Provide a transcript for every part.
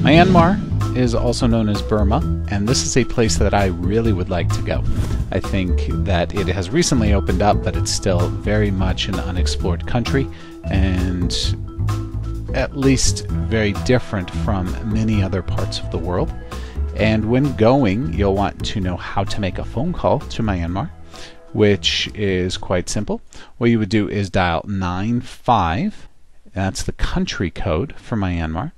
Myanmar is also known as Burma, and this is a place that I really would like to go. I think that it has recently opened up, but it's still very much an unexplored country, and at least very different from many other parts of the world. And when going, you'll want to know how to make a phone call to Myanmar, which is quite simple. What you would do is dial 95, that's the country code for Myanmar.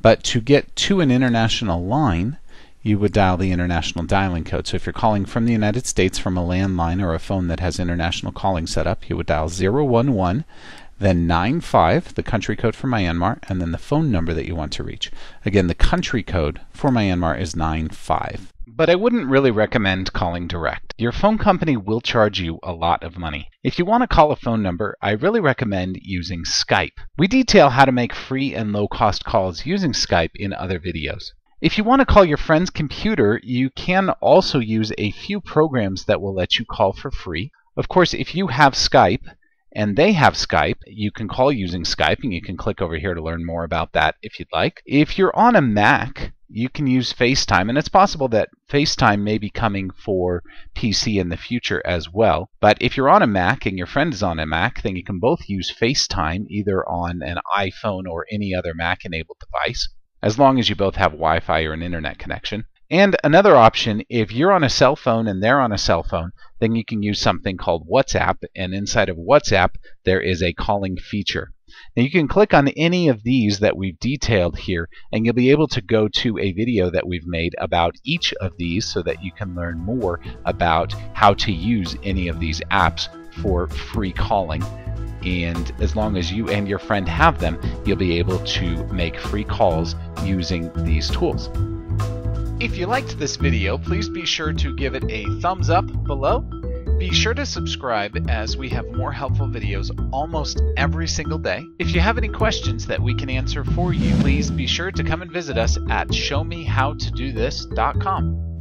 But to get to an international line, you would dial the international dialing code. So if you're calling from the United States from a landline or a phone that has international calling set up, you would dial 011, then 95, the country code for Myanmar, and then the phone number that you want to reach. Again, the country code for Myanmar is 95. But I wouldn't really recommend calling direct. Your phone company will charge you a lot of money. If you want to call a phone number, I really recommend using Skype. We detail how to make free and low-cost calls using Skype in other videos. If you want to call your friend's computer, you can also use a few programs that will let you call for free. Of course, if you have Skype, and they have Skype, you can call using Skype, and you can click over here to learn more about that if you'd like. If you're on a Mac, you can use FaceTime, and it's possible that FaceTime may be coming for PC in the future as well. But if you're on a Mac and your friend is on a Mac, then you can both use FaceTime either on an iPhone or any other Mac-enabled device, as long as you both have Wi-Fi or an internet connection. And another option, if you're on a cell phone and they're on a cell phone, then you can use something called WhatsApp, and inside of WhatsApp there is a calling feature. Now you can click on any of these that we've detailed here, and you'll be able to go to a video that we've made about each of these so that you can learn more about how to use any of these apps for free calling. And as long as you and your friend have them, you'll be able to make free calls using these tools. If you liked this video, please be sure to give it a thumbs up below. Be sure to subscribe, as we have more helpful videos almost every single day. If you have any questions that we can answer for you, please be sure to come and visit us at ShowMeHowToDoThis.com.